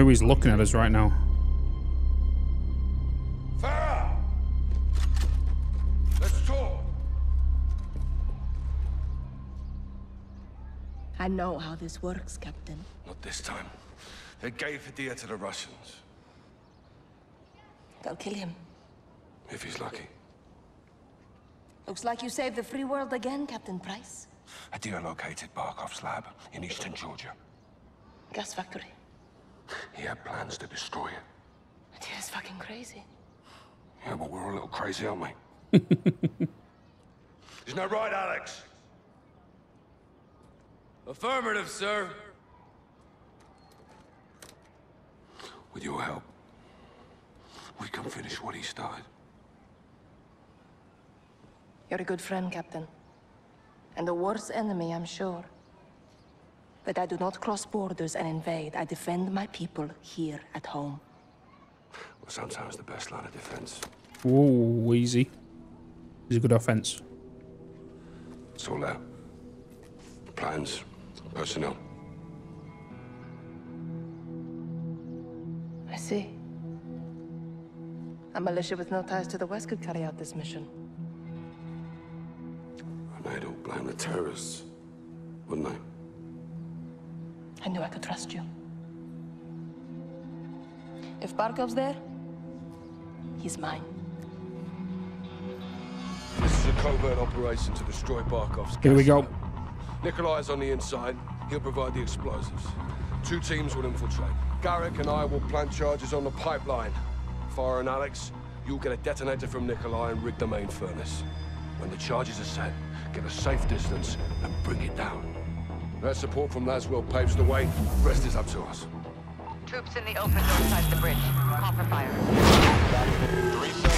Who is looking at us right now? Farah! Let's talk. I know how this works, Captain. Not this time. They gave Hadir to the Russians. They'll kill him. If he's lucky. Looks like you saved the free world again, Captain Price. Hadir located Barkov's lab in eastern Georgia. Gas factory. He had plans to destroy it. Hadir's fucking crazy. Yeah, but we're all a little crazy, aren't we? Isn't that right, Alex? Affirmative, sir. With your help, we can finish what he started. You're a good friend, Captain. And a worse enemy, I'm sure. But I do not cross borders and invade. I defend my people here at home. Well, sometimes the best line of defense. Ooh, easy. It's a good offense. It's all there. Plans, personnel. I see. A militia with no ties to the West could carry out this mission. And I'd all blame the terrorists, wouldn't I? I knew I could trust you. If Barkov's there, he's mine. This is a covert operation to destroy Barkov's gas. Here we go. Nikolai's on the inside. He'll provide the explosives. Two teams will infiltrate. Garrick and I will plant charges on the pipeline. Farah and Alex, you'll get a detonator from Nikolai and rig the main furnace. When the charges are set, get a safe distance and bring it down. Their support from Laswell paves the way. The rest is up to us. Troops in the open outside the bridge. Copper fire. 3 seconds.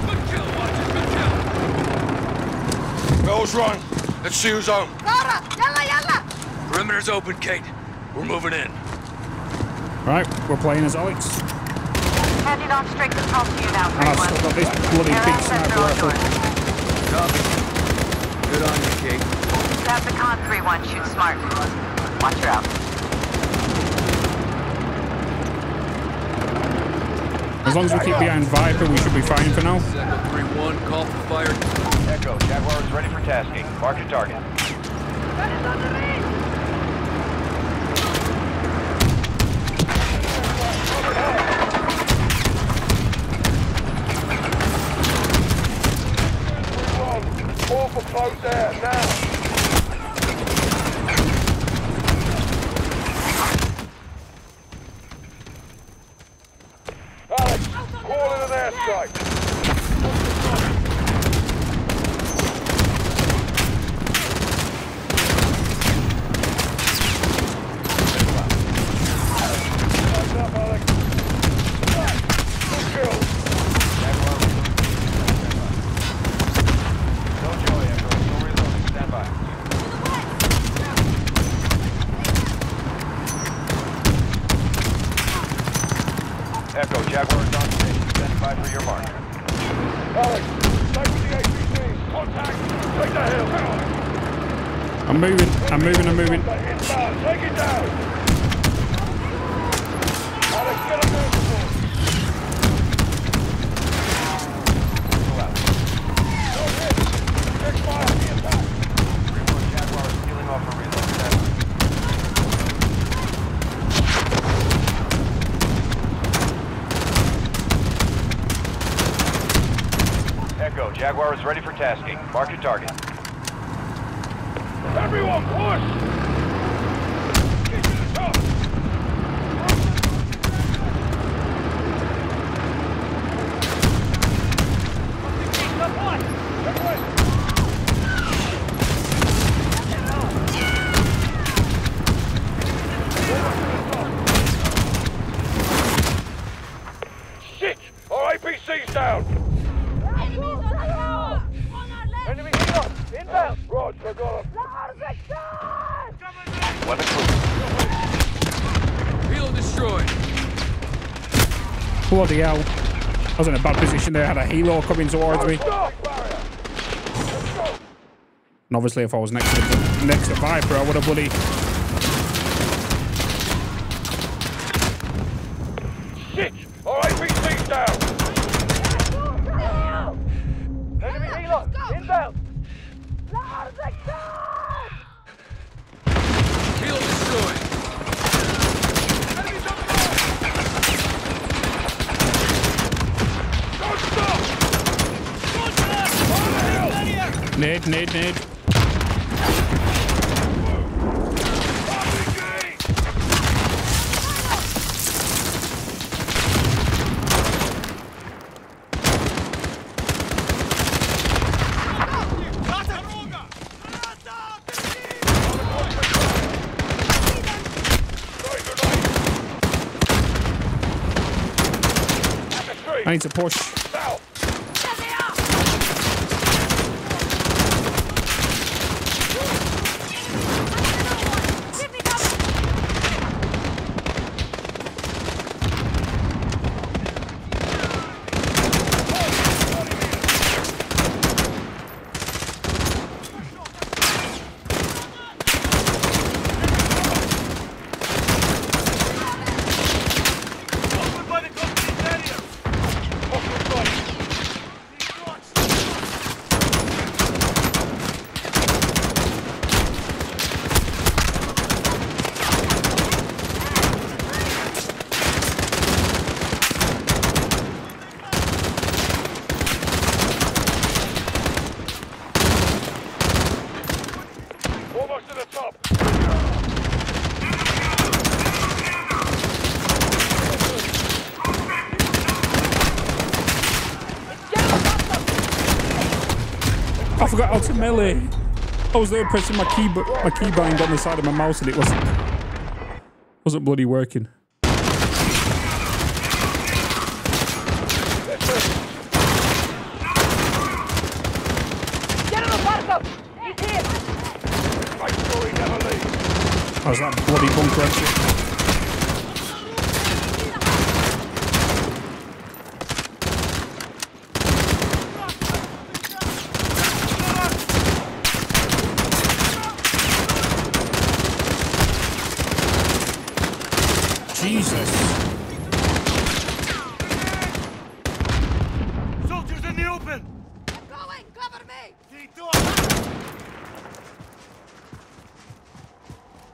Good kill, watchers. Good kill. Bell's rung. Let's see who's home. Farah, yalla, yalla. Perimeter's open, Kate. We're moving in. Right, we're playing as Alex. Heading on straight to top to you now, and I've still got this bloody big sniper rifle. Copy. Good on you, Kate. Sapicon 3-1, shoot smart. Watch her out. As long as we keep behind Viper, we should be fine for now. Sapicon 3-1, call for fire. Echo, Jaguar is ready for tasking. Mark your target. That is underneath! Close there, now! Alex, call in an airstrike! Rise up, Alex! Good kill! Echo, Jaguar is on station. Stand by for your mark. Alex, stay with the APC. Contact. Take the hill. I'm moving. Inbound. Take it down. Alex, get a move. Go out. Don't hit. 6 miles. The attack. 3-4 Jaguar is peeling off a reload. Echo, Jaguar is ready for tasking. Mark your target. Everyone, push! Keep it up! Shit! Our APC's down! Roger, got him. Weapon proof. Reload destroyed. Bloody hell. I was in a bad position there. I had a helo coming towards me. Let's go. And obviously, if I was next to Viper, I would have bloody... Shit! All right, BC's down! Enemy helo! Inbound! Field destroyed! Enemies on the ground! Don't stop! Don't stop! Nade. I need to push. Ow. Melee. I was there pressing my keybind on the side of my mouse and it wasn't bloody working. How's that bloody bunker exit?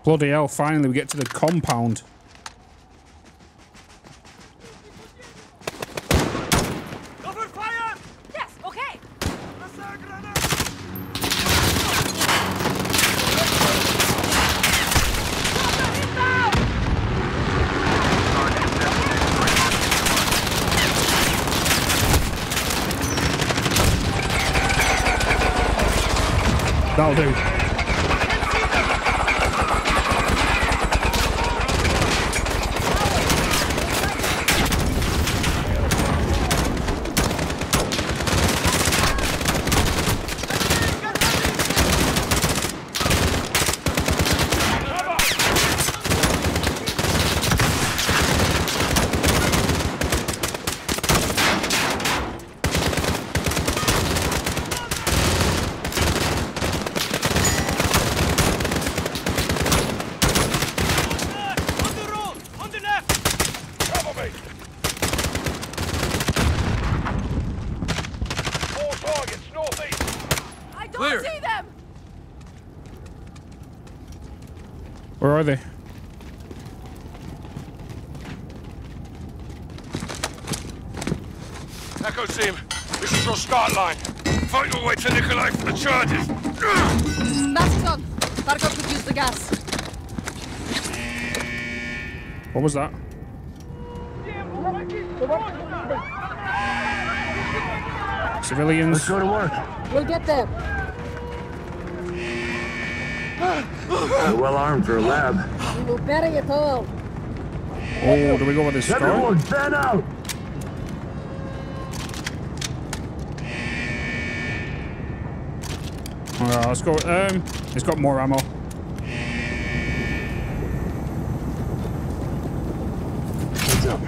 Bloody hell, finally we get to the compound. Over fire! Yes, okay. That'll do. Where are they? Echo team, this is your start line. Find your way to Nikolai for the charges. Mask's on. Barkov could use the gas. What was that? Civilians. Let's go to work. We'll get there. We're well armed for a lab. We will bury it all. Oh, do we go with this storm? Everyone, fan out! Alright, let's go. It's got more ammo. What's up?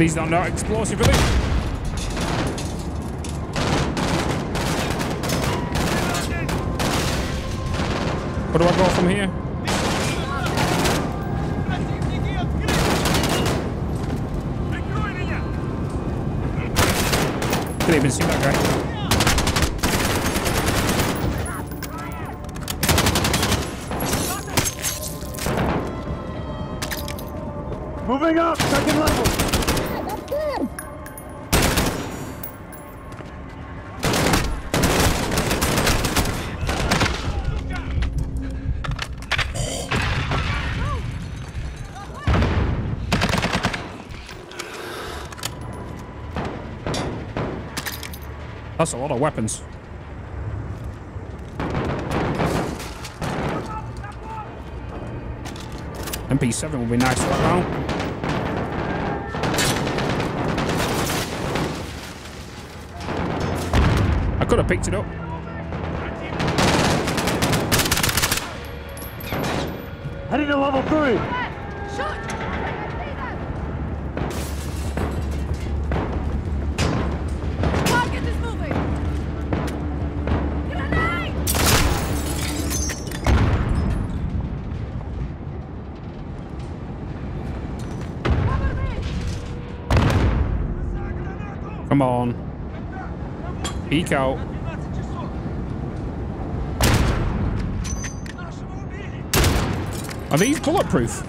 These are not explosive relief. Where do I go from here? Didn't even see that guy. Moving up, second level. That's a lot of weapons. MP7 will be nice right now. I could have picked it up. Heading to level 3. Come on. Peek out. Are these bulletproof?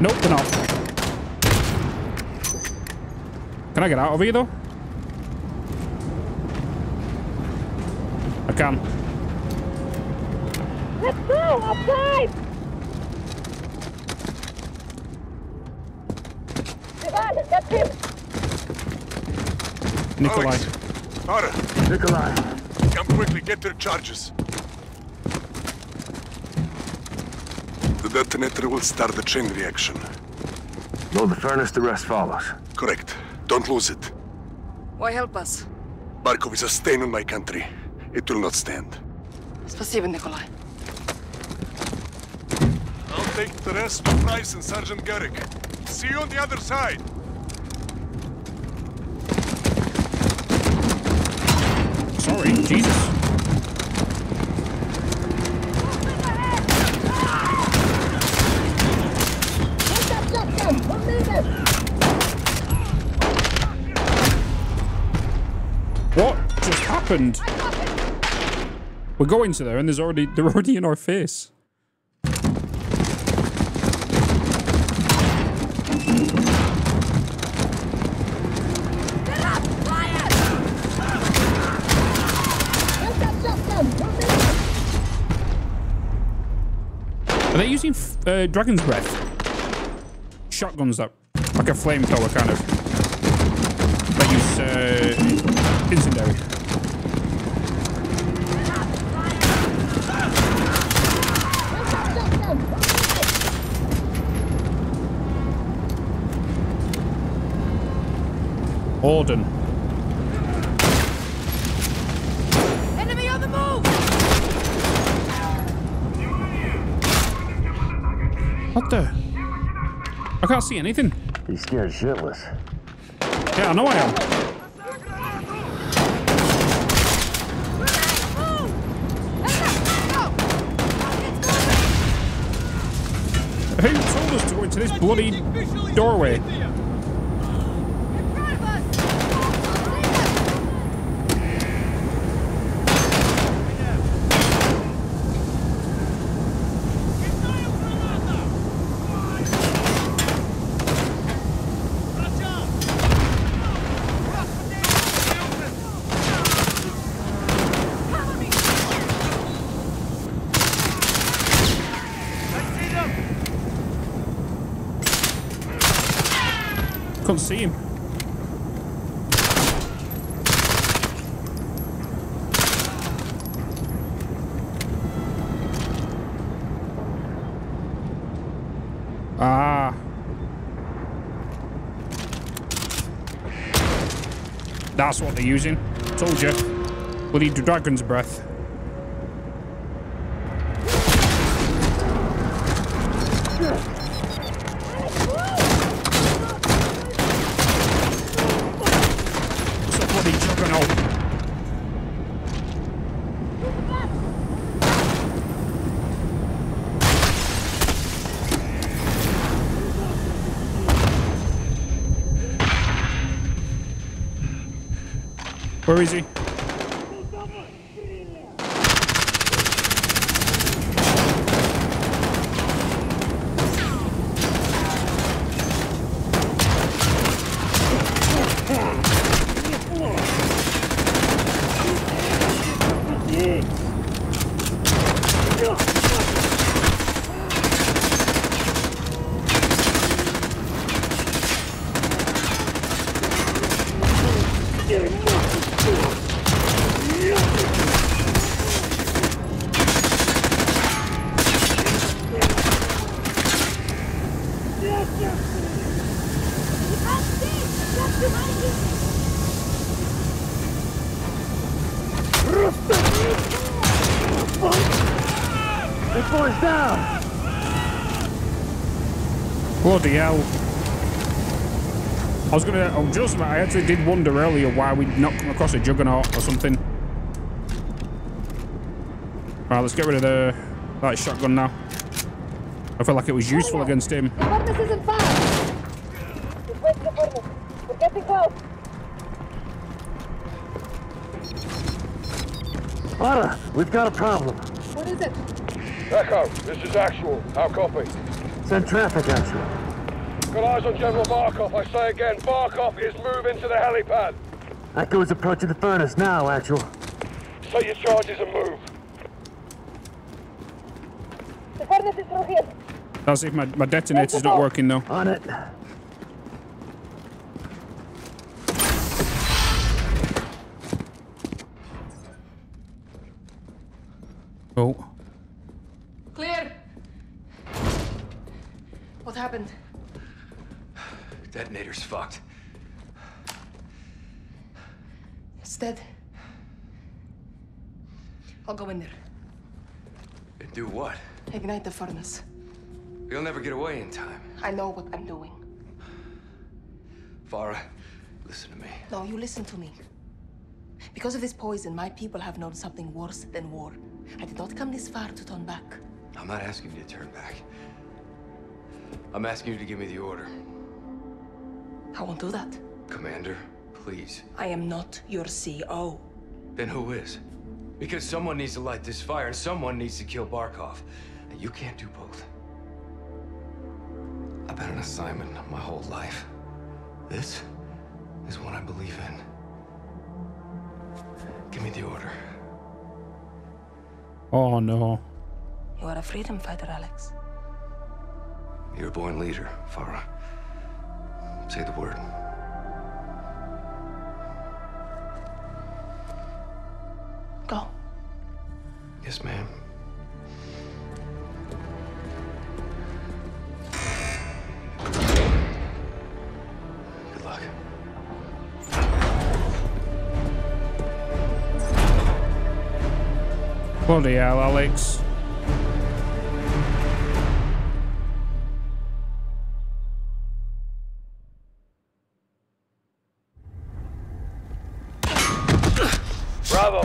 Nope, they're not. Can I get out of here though? I can. Let's go outside! Nikolai. Alex. Farah. Nikolai. Come quickly, get their charges. The detonator will start the chain reaction. Load the furnace, the rest follows. Correct. Don't lose it. Why help us? Barkov is a stain on my country. It will not stand. Спасибо, Nikolai. I'll take the rest with Price and Sergeant Garrick. See you on the other side. Sorry, Jesus. What just happened? We're going to there and they're already in our face. Are they using Dragon's Breath? Shotguns that, like a flamethrower kind of. They use incendiary. Orden. Enemy on the move! What the? I can't see anything. He's scared shitless. Yeah, I know I am. Who told us to go into this bloody doorway? Couldn't see him. Ah. That's what they're using. Told you. We'll need Dragon's Breath. Where is he? Bloody hell. I was gonna, I actually did wonder earlier why we'd not come across a juggernaut or something. Alright, let's get rid of the that shotgun now. I feel like it was useful against him. The furnace isn't far. Just wait for the furnace. We're getting close. Farah, we've got a problem. What is it? Echo, this is Actual. How copy? Send traffic, Actual. Got eyes on General Barkov. I say again, Barkov is moving to the helipad. Echo is approaching the furnace now, Actual. Set your charges and move. The furnace is through here. That's if my detonator's not working, though. On it. Oh. Clear! What happened? Detonator's fucked. It's dead. I'll go in there. And do what? Ignite the furnace. You'll never get away in time. I know what I'm doing. Farah, listen to me. No, you listen to me. Because of this poison, my people have known something worse than war. I did not come this far to turn back. I'm not asking you to turn back. I'm asking you to give me the order. I won't do that. Commander, please. I am not your CO. Then who is? Because someone needs to light this fire and someone needs to kill Barkov. And you can't do both. I've been an assignment my whole life. This is what I believe in. Give me the order. Oh, no. You are a freedom fighter, Alex. You're a born leader, Farah. Say the word. Go. Yes, ma'am. Good luck. Bloody hell, Alex.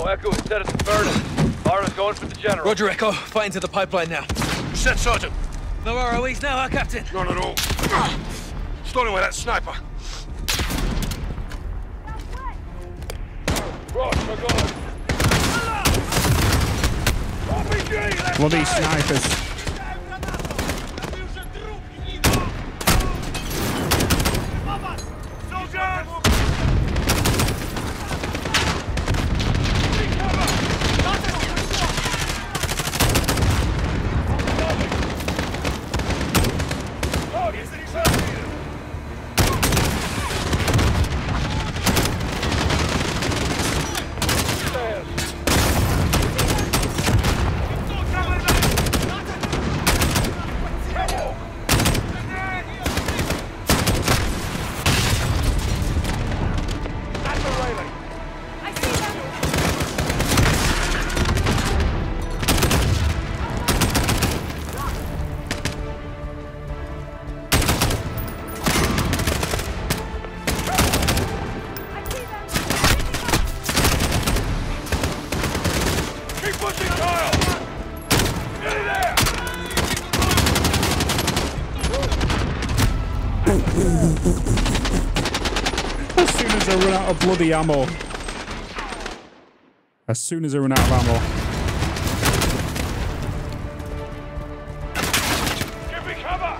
Echo is set at the furnace. Farah's going for the general. Roger, Echo. Fight into the pipeline now. Set, Sergeant. No ROEs now, huh, Captain? None at all. Stolen away that sniper. Roger, God. RPG! Bloody snipers. As soon as I run out of bloody ammo. as soon as I run out of ammo. Give me cover!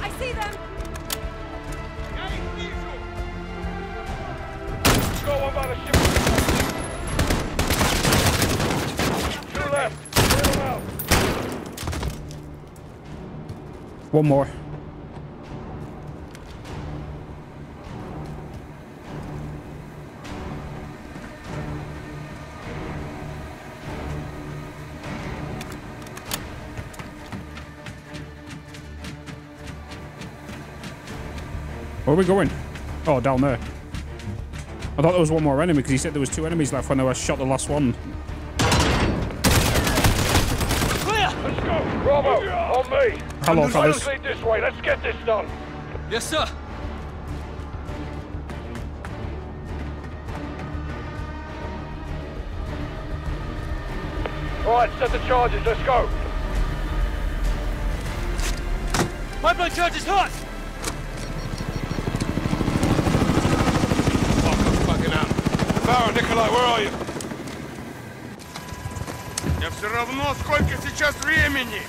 I see them! Go on by the ship! Two left! One more. Where are we going? Oh, down there. I thought there was one more enemy because he said there was two enemies left when I shot the last one. Clear! Let's go! Bravo! On me! Hello, fellas. Lead this way. Let's get this done. Yes, sir. All right, set the charges. Let's go. Pipeline charge is hot! Farah, Nikolai, where are you? Я все равно, сколько сейчас времени.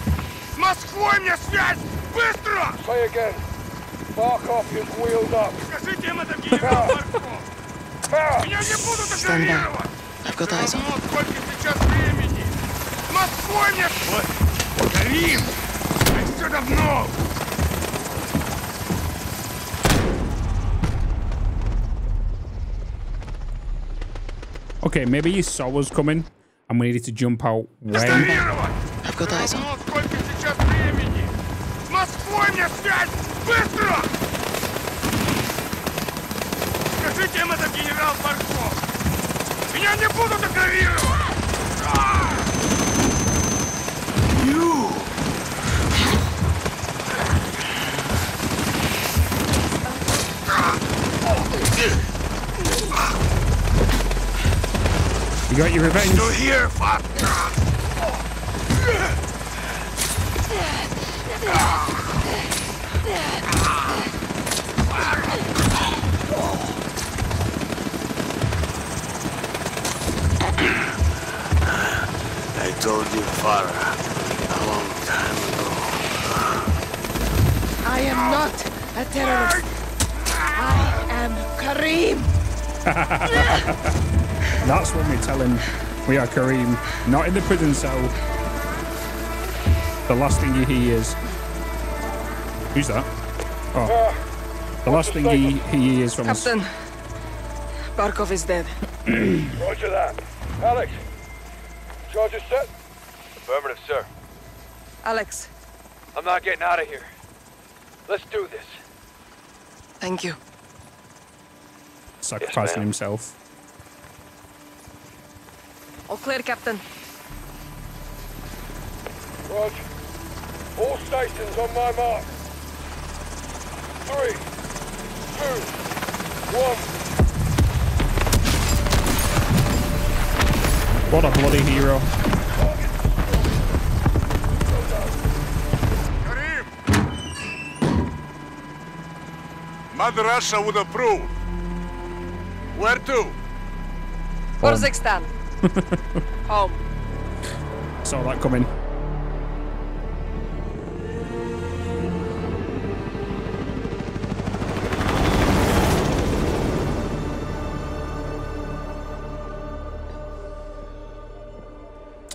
С Москвой мне связь! Быстро! Say again. Barkov is wheeled up. Скажите им это, генерал Барков. Меня не будут игнорировать. Все равно, сколько сейчас времени. С Москвой мне... Вот, Карин! Все давно! Okay, maybe he saw us coming and we needed to jump out when... I've got eyes on. You! You got your revenge. Still here, fuck. I told you, Farah, a long time ago. I am not a terrorist. I am Karim. That's when we tell him we are Karim, not in the prison cell. The last thing he hears. Who's that? Oh. The last thing he hears from us. Captain, Barkov is dead. Roger that. Alex, charges set? Affirmative, sir. Alex. I'm not getting out of here. Let's do this. Thank you. Sacrificing himself. All clear, Captain. Roger. All stations on my mark. 3, 2, 1. What a bloody hero. Karim! Mother Russia would approve. Where to? Urzikstan. Oh. Saw that coming.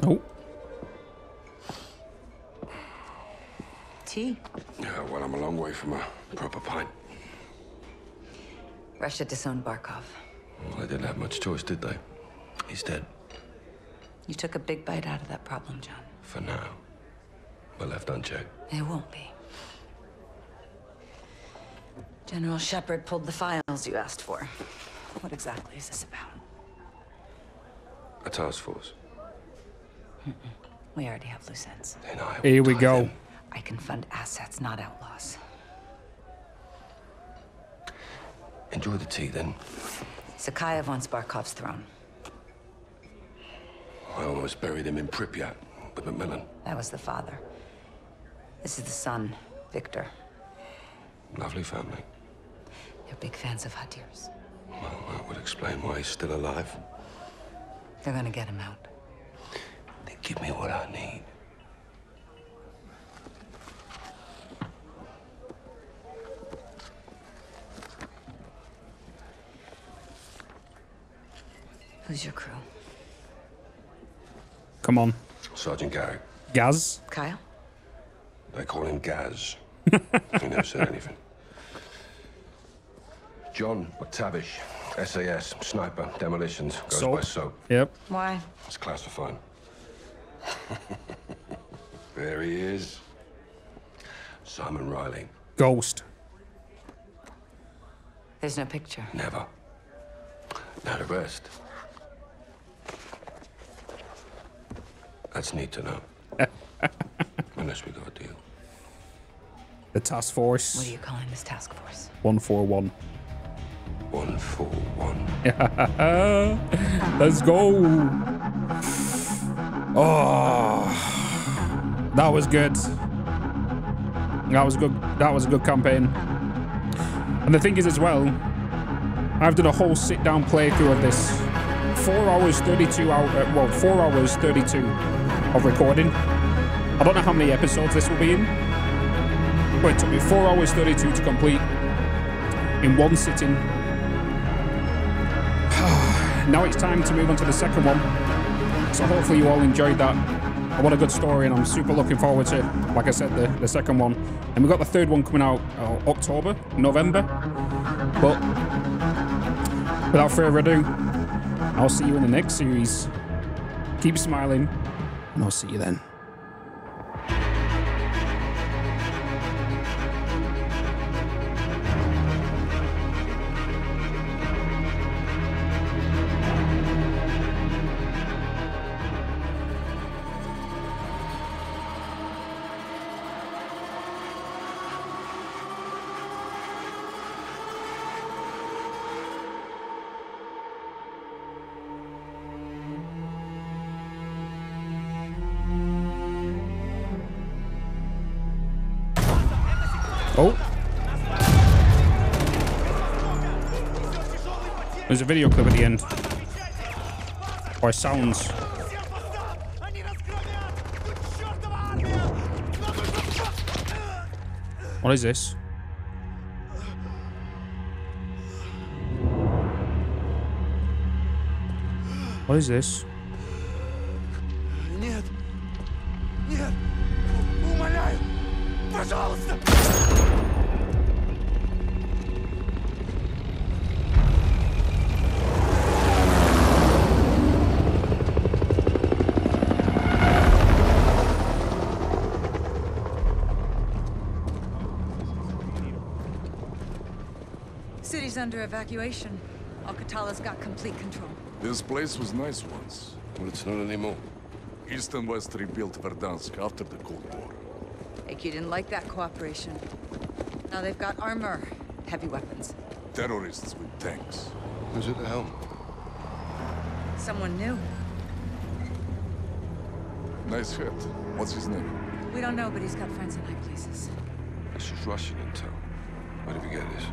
Oh. Tea? Yeah, well, I'm a long way from a proper pint. Russia disowned Barkov. Well, they didn't have much choice, did they? He's dead. You took a big bite out of that problem, John. For now. But left unchecked. It won't be. General Shepard pulled the files you asked for. What exactly is this about? A task force. We already have loose ends. Here we go. I can fund assets, not outlaws. Enjoy the tea, then. Zakhaev wants Barkov's throne. I almost buried him in Pripyat with McMillan. That was the father. This is the son, Victor. Lovely family. They're big fans of Hadir's. Well, that would explain why he's still alive. They're gonna get him out. They give me what I need. Who's your crew? Come on. Sergeant Gary. Gaz? Kyle? They call him Gaz. He never said anything. John McTavish, SAS, sniper, demolitions, goes by soap. Yep. Why? It's classified. There he is. Simon Riley. Ghost. There's no picture. Never. Not a rest. That's neat to know. Unless we got a deal. The task force. What are you calling this task force? 141. 141. Yeah. Let's go. Oh, that was good. That was good. That was a good campaign. And the thing is as well, I've done a whole sit-down playthrough of this. 4 hours 32 of recording. I don't know how many episodes this will be in, but it took me 4 hours 32 to complete in one sitting. Now it's time to move on to the second one. So hopefully you all enjoyed that. I want a good story and I'm super looking forward to, like I said, the second one. And we've got the third one coming out October, November. But without further ado, I'll see you in the next series. Keep smiling, and I'll see you then. There's a video clip at the end. Or sounds. What is this? What is this? Under evacuation. Al-Qatala's got complete control. This place was nice once. But it's not anymore. East and West rebuilt Verdansk after the Cold War. Like you didn't like that cooperation. Now they've got armor, heavy weapons. Terrorists with tanks. Who's at the helm? Someone new. Nice head. What's his name? We don't know, but he's got friends in high places. This is Russian intel. Where did we get this?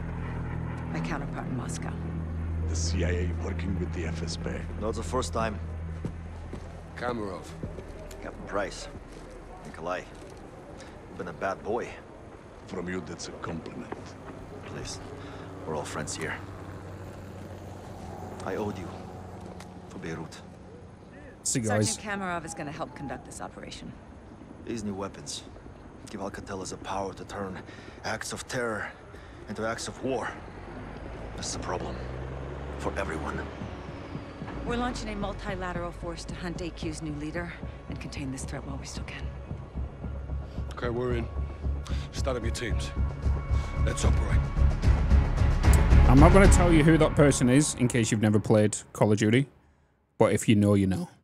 My counterpart in Moscow. The CIA working with the FSB. Not the first time. Kamarov. Captain Price. Nikolai. Been a bad boy. From you, that's a compliment. Please. We're all friends here. I owed you. For Beirut. Cigars. Sergeant Kamarov is gonna help conduct this operation. These new weapons give Al-Qatala the power to turn acts of terror into acts of war. That's the problem. For everyone. We're launching a multilateral force to hunt AQ's new leader and contain this threat while we still can. Okay, we're in. Start up your teams. Let's operate. I'm not going to tell you who that person is in case you've never played Call of Duty, but if you know, you know.